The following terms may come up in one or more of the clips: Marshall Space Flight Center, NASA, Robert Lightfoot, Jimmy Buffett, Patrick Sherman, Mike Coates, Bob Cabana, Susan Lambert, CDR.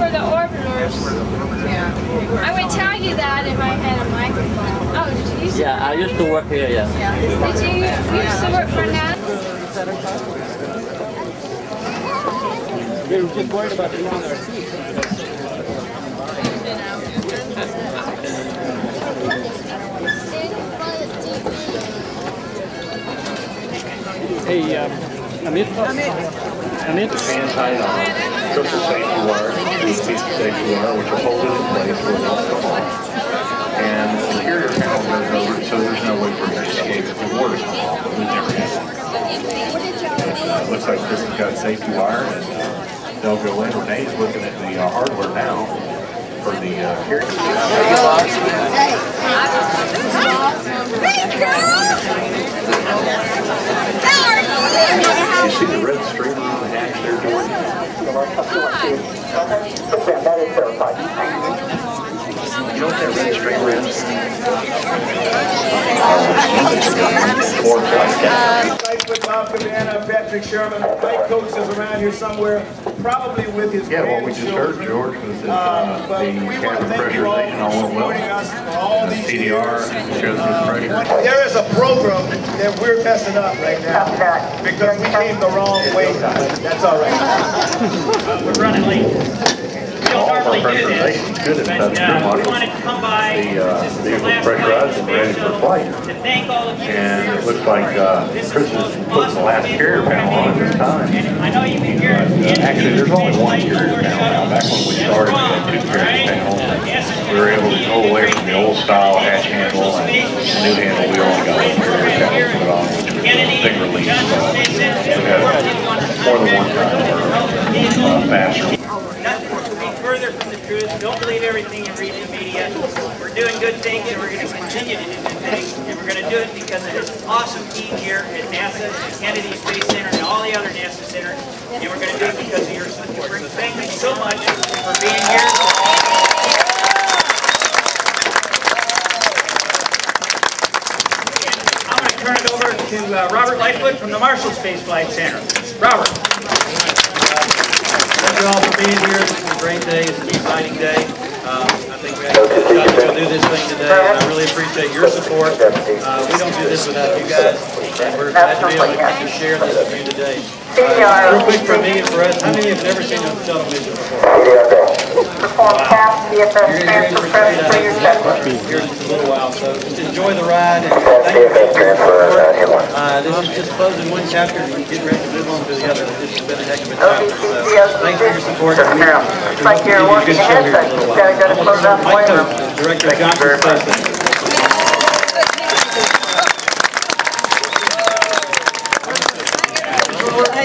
for the orbiters. Yeah. I would tell you that if I had a microphone. Oh, did you see? Yeah, I used to work here, yeah. Did you used to work for NASA? They were just worried about being on their feet. Hey, I'm in anti-off. Social safety wire, two-piece safety wire, which are folded in place with alcohol. And the interior panel goes over, so there's no way for it to escape the water. It looks like this has got safety wire, and they'll go in. Renee's looking at the hardware now for the carrier. You see the red stream on the hatch there, Jordan? That is terrifying. You know what that red streamer is? Like with Bob Cabana, Patrick Sherman, Mike Coates is around here somewhere, probably with his grandchildren. Yeah, what we just heard, George, was the camera pressurization all went well. The CDR shows the pressure. There is a program that we're messing up right now because we came the wrong way. That's all right. We're running late. We don't normally do this, but we wanted to come by the last night and ready for flight. To thank all of you. And it looks like Chris is putting the last carrier panel on at this time. I know you've been here. Actually, there's only one carrier panel now. Back when we started, we had two carrier panels. We were able to go away from the old style hatch handle and new handle. We only got one carrier panel to put on, which was a big release. We had more than one time. Nothing could be further from the truth. Don't believe everything you read in the media. We're doing good things and we're going to continue to do good things. And we're going to do it because of this awesome team here at NASA, Kennedy Space Center, and all the other NASA centers. And we're going to do it because of your support. So thank you so much for being here. Turn it over to Robert Lightfoot from the Marshall Space Flight Center. Robert. Thank you all for being here. This is a great day. It's an exciting day. I think we have to get up and do this thing today. And I really appreciate your support. We don't do this without you guys. And we're glad to be able to share this with you today. Real quick for me and for us, how many have never seen a television before? You're going to hear for 3 hours here in just a little while, so just enjoy the ride and thank you for your support. This is just closing one chapter and we get ready to move on to the other. This has been a heck of a chapter, so thanks for your support. It's like you're working ahead, so you've got to close out the way. Director of Johnson Space Center.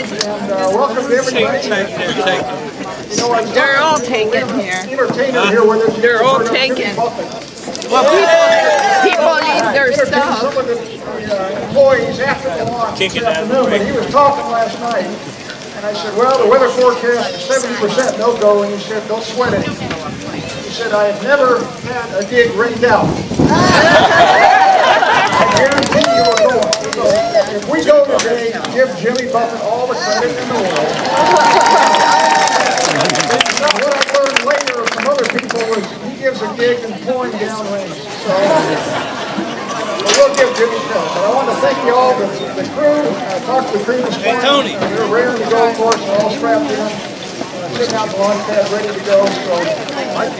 And welcome to everybody. They're all taken here. They're all taken. Well, people need their stuff. Some of the employees after the launch this afternoon, and he was talking last night, and I said, well, the weather forecast is 70% no-go, and he said, don't sweat it. He said, I have never had a gig rained out. I guarantee you we're going. So if we go today, give Jimmy Buffett all the credit in the world. What I learned later from other people was he gives a gig and pouring downrange. So we'll give Jimmy credit. But I want to thank you all, the crew. I talked to the crew this morning. Hey, Tony. We're raring to go, of course. We're all strapped in. Sitting out the launch pad, ready to go. So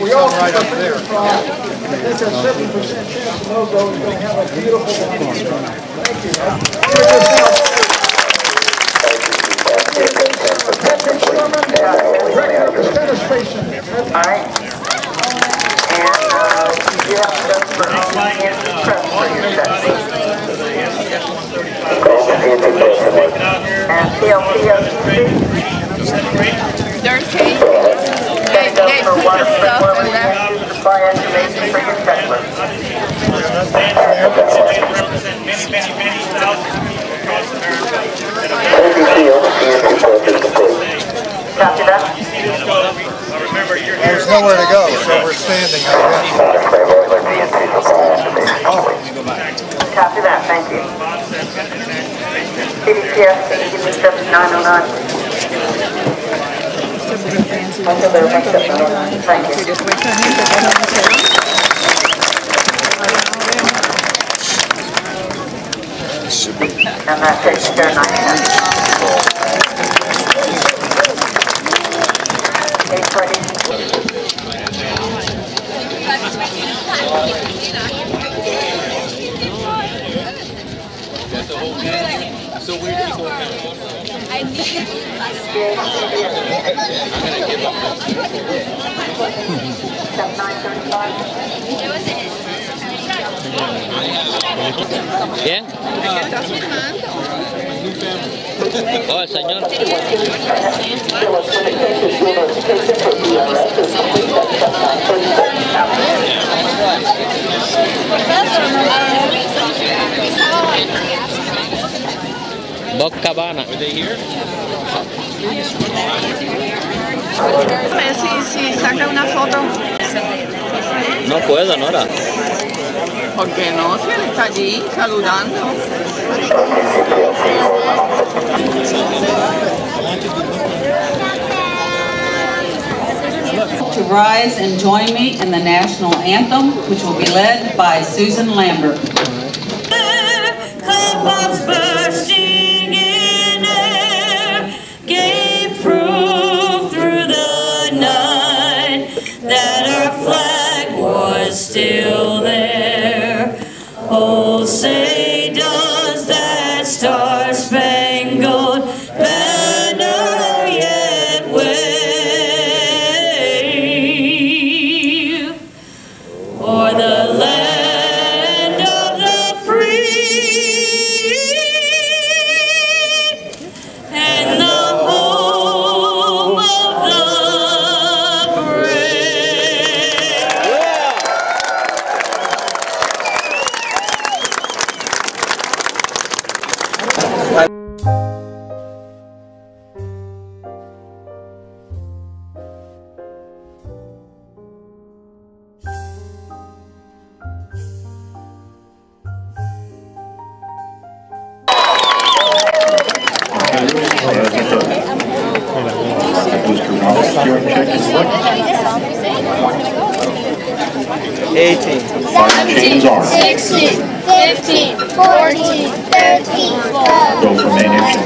we all right up there. I think a 70% chance of no-go is going to have a beautiful launch. Thank you. Patrick Sherman. Alright. And you have stuff for all There's nowhere to go, so we're standing out here. Copy that, thank you. CDTF, can you give me 7909? Bob Cabana. Are they here? Si saca una foto. No puedo, Nora. Porque no, si él está allí saludando. To rise and join me in the national anthem, which will be led by Susan Lambert.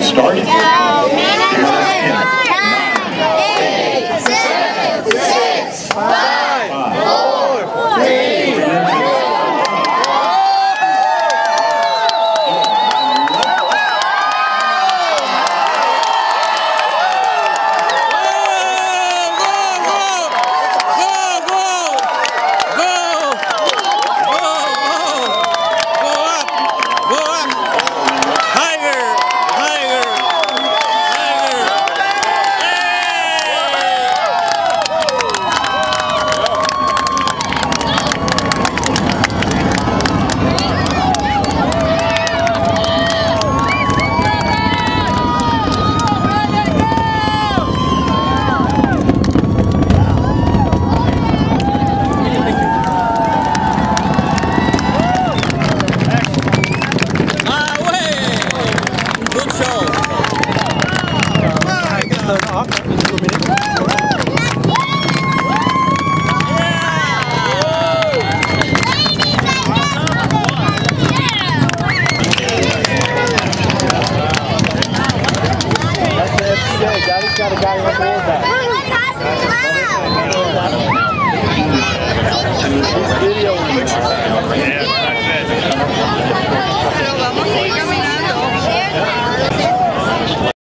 Started.